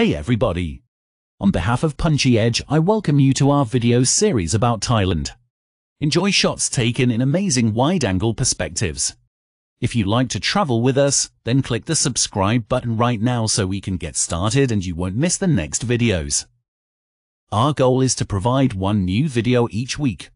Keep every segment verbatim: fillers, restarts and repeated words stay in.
Hey everybody! On behalf of Punchy Edge, I welcome you to our video series about Thailand. Enjoy shots taken in amazing wide-angle perspectives. If you like to travel with us, then click the subscribe button right now so we can get started and you won't miss the next videos. Our goal is to provide one new video each week.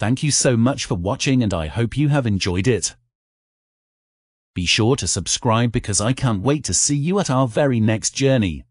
Thank you so much for watching, and I hope you have enjoyed it. Be sure to subscribe because I can't wait to see you at our very next journey.